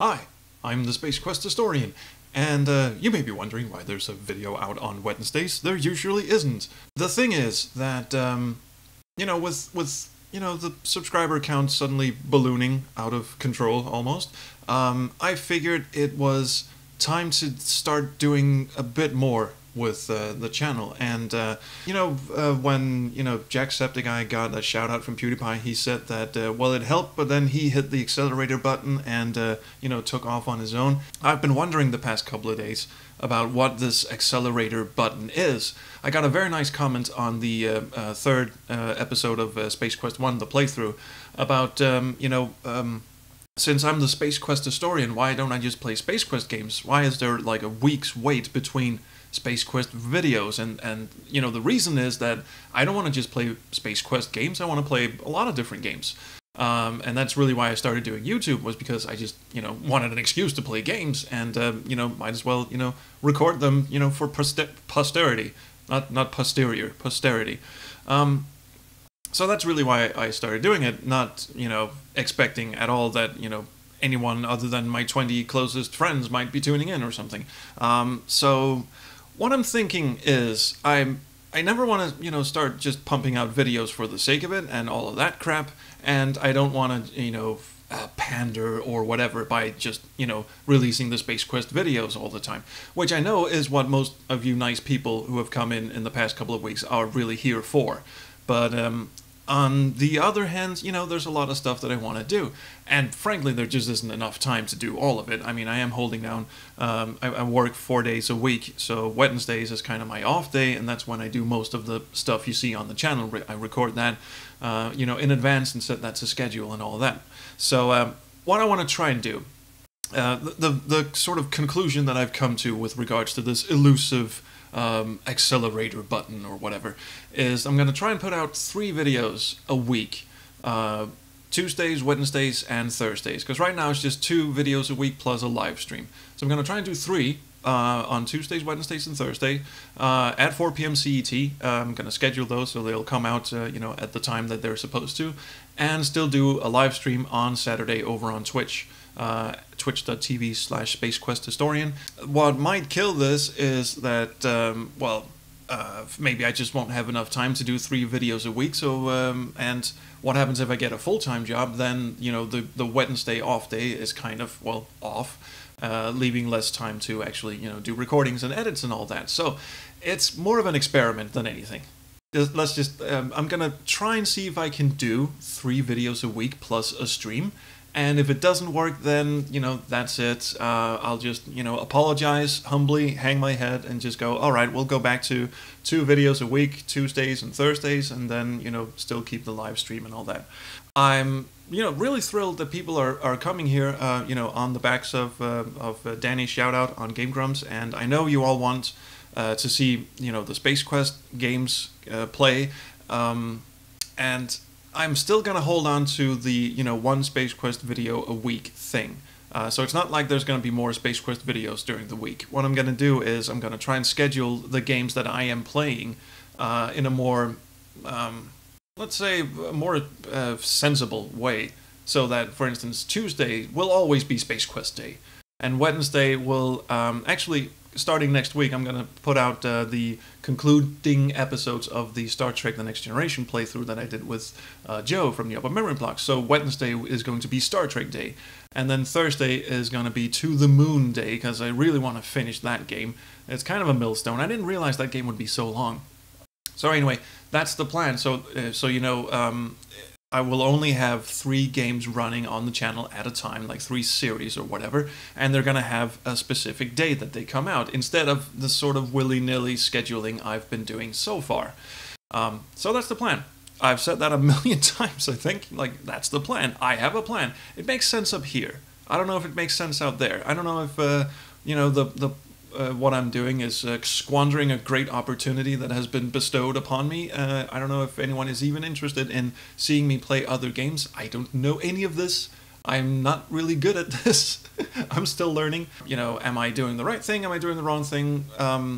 Hi, I'm the Space Quest Historian, and you may be wondering why there's a video out on Wednesdays. There usually isn't. The thing is that, you know, with the subscriber count suddenly ballooning out of control almost, I figured it was time to start doing a bit more with the channel. And when Jacksepticeye got a shout out from PewDiePie, he said that well, it helped, but then he hit the accelerator button and took off on his own. I've been wondering the past couple of days about what this accelerator button is. I got a very nice comment on the third episode of Space Quest 1, the playthrough, about since I'm the Space Quest Historian, why don't I just play Space Quest games? Why is there like a week's wait between Space Quest videos? And you know, the reason is that I don't want to just play Space Quest games. I want to play a lot of different games, and that's really why I started doing YouTube, was because I just wanted an excuse to play games, and might as well record them for posterity, not posterior, posterity. So that's really why I started doing it, not expecting at all that anyone other than my 20 closest friends might be tuning in or something. So what I'm thinking is I never want to start just pumping out videos for the sake of it and all of that crap, and I don't want to pander or whatever by just releasing the Space Quest videos all the time, which I know is what most of you nice people who have come in the past couple of weeks are really here for. But on the other hand, there's a lot of stuff that I want to do, and frankly, there just isn't enough time to do all of it. I mean, I am holding down, I work 4 days a week, so Wednesdays is kind of my off day, and that's when I do most of the stuff you see on the channel. I record that, in advance and set that to schedule and all that. So what I want to try and do, the sort of conclusion that I've come to with regards to this elusive accelerator button or whatever, is I'm going to try and put out 3 videos a week, Tuesdays, Wednesdays, and Thursdays, because right now it's just 2 videos a week plus a live stream. So I'm going to try and do 3 on Tuesdays, Wednesdays, and Thursday at 4 p.m. CET. I'm going to schedule those so they'll come out at the time that they're supposed to, and still do a live stream on Saturday over on Twitch. Twitch.tv/SpaceQuestHistorian. What might kill this is that, maybe I just won't have enough time to do 3 videos a week. So, and what happens if I get a full-time job? Then, the Wednesday off day is kind of, well, off, leaving less time to actually, do recordings and edits and all that. So it's more of an experiment than anything. Let's just, I'm gonna try and see if I can do 3 videos a week plus a stream. And if it doesn't work, then, that's it. I'll just, apologize humbly, hang my head, and just go, all right, we'll go back to 2 videos a week, Tuesdays and Thursdays, and then, still keep the live stream and all that. I'm, really thrilled that people are coming here, on the backs of Danny's shout-out on Game Grumps, and I know you all want to see, the Space Quest games play, and I'm still gonna hold on to the 1 Space Quest video a week thing, so it's not like there's gonna be more Space Quest videos during the week. What I'm gonna do is I'm gonna try and schedule the games that I am playing in a more, let's say, a more sensible way, so that, for instance, Tuesday will always be Space Quest Day, and Wednesday will actually. Starting next week, I'm going to put out the concluding episodes of the Star Trek The Next Generation playthrough that I did with Joe from the Upper Memory Blocks. So Wednesday is going to be Star Trek Day, and then Thursday is going to be To The Moon Day, because I really want to finish that game. It's kind of a millstone. I didn't realize that game would be so long. So anyway, that's the plan. So, I will only have 3 games running on the channel at a time, like 3 series or whatever, and they're going to have a specific day that they come out, instead of the sort of willy-nilly scheduling I've been doing so far. So that's the plan. I've said that a million times, I think. Like, that's the plan. I have a plan. It makes sense up here. I don't know if it makes sense out there. I don't know if, what I'm doing is squandering a great opportunity that has been bestowed upon me. I don't know if anyone is even interested in seeing me play other games. I don't know any of this. I'm not really good at this. I'm still learning. Am I doing the right thing? Am I doing the wrong thing? I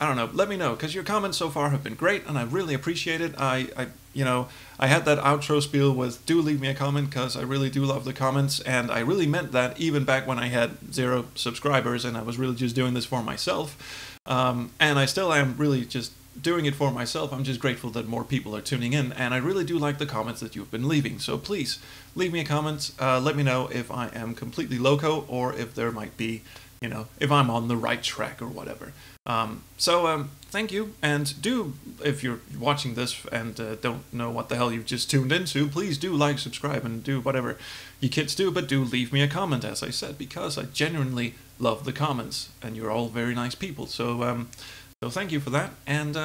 don't know. Let me know, because your comments so far have been great, and I really appreciate it. I you know, I had that outro spiel with do leave me a comment because I really do love the comments, and I really meant that even back when I had 0 subscribers and I was really just doing this for myself. And I still am really just doing it for myself. I'm just grateful that more people are tuning in, and I really do like the comments that you've been leaving. So please leave me a comment. Let me know if I am completely loco or if there might be, you know, if I'm on the right track or whatever. Thank you, and do, if you're watching this and don't know what the hell you've just tuned into, please do like, subscribe, and do whatever you kids do, but do leave me a comment, as I said, because I genuinely love the comments, and you're all very nice people, so thank you for that, and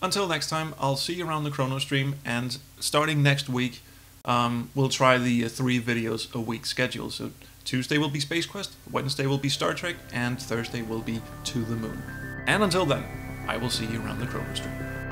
until next time, I'll see you around the Chrono stream, and starting next week, we'll try the 3 videos a week schedule, so Tuesday will be Space Quest, Wednesday will be Star Trek, and Thursday will be To The Moon. And until then, I will see you around the Chrono stream.